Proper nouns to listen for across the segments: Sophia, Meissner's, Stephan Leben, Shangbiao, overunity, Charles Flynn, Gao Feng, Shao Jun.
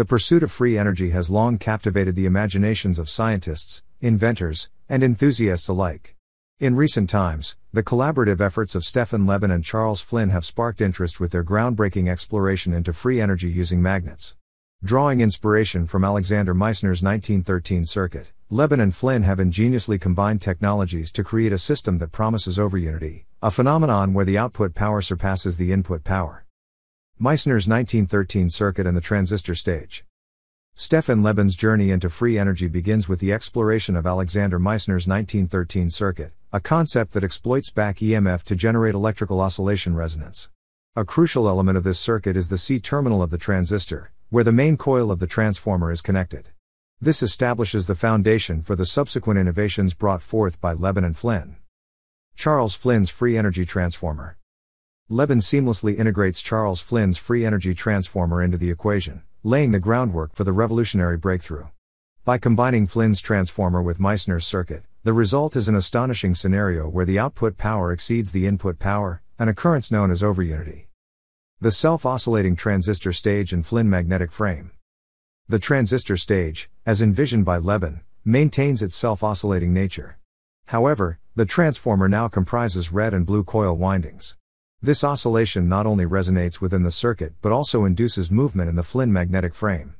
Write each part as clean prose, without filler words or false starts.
The pursuit of free energy has long captivated the imaginations of scientists, inventors, and enthusiasts alike. In recent times, the collaborative efforts of Stephan Leben and Charles Flynn have sparked interest with their groundbreaking exploration into free energy using magnets. Drawing inspiration from Alexander Meissner's 1913 circuit, Leben and Flynn have ingeniously combined technologies to create a system that promises overunity, a phenomenon where the output power surpasses the input power. Meissner's 1913 circuit and the transistor stage. Stephan Leben's journey into free energy begins with the exploration of Alexander Meissner's 1913 circuit, a concept that exploits back EMF to generate electrical oscillation resonance. A crucial element of this circuit is the C-terminal of the transistor, where the main coil of the transformer is connected. This establishes the foundation for the subsequent innovations brought forth by Leben and Flynn. Charles Flynn's free energy transformer. Leben seamlessly integrates Charles Flynn's free energy transformer into the equation, laying the groundwork for the revolutionary breakthrough. By combining Flynn's transformer with Meissner's circuit, the result is an astonishing scenario where the output power exceeds the input power, an occurrence known as overunity. The self-oscillating transistor stage and Flynn magnetic frame. The transistor stage, as envisioned by Leben, maintains its self-oscillating nature. However, the transformer now comprises red and blue coil windings. This oscillation not only resonates within the circuit but also induces movement in the Flynn magnetic frame.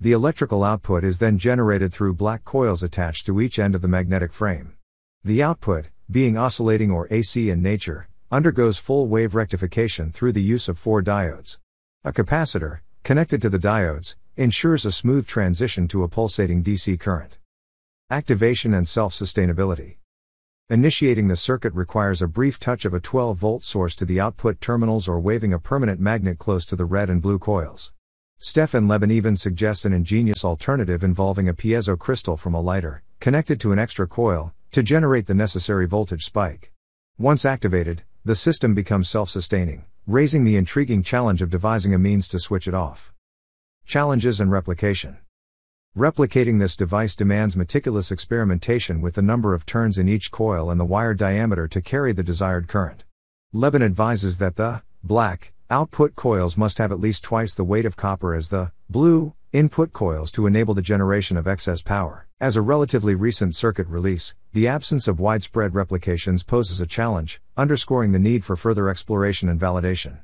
The electrical output is then generated through black coils attached to each end of the magnetic frame. The output, being oscillating or AC in nature, undergoes full wave rectification through the use of 4 diodes. A capacitor, connected to the diodes, ensures a smooth transition to a pulsating DC current. Activation and self-sustainability. Initiating the circuit requires a brief touch of a 12-volt source to the output terminals or waving a permanent magnet close to the red and blue coils. Stephan Leben even suggests an ingenious alternative involving a piezo crystal from a lighter, connected to an extra coil, to generate the necessary voltage spike. Once activated, the system becomes self-sustaining, raising the intriguing challenge of devising a means to switch it off. Challenges and replication. Replicating this device demands meticulous experimentation with the number of turns in each coil and the wire diameter to carry the desired current. Leben advises that the black output coils must have at least twice the weight of copper as the blue input coils to enable the generation of excess power. As a relatively recent circuit release, the absence of widespread replications poses a challenge, underscoring the need for further exploration and validation.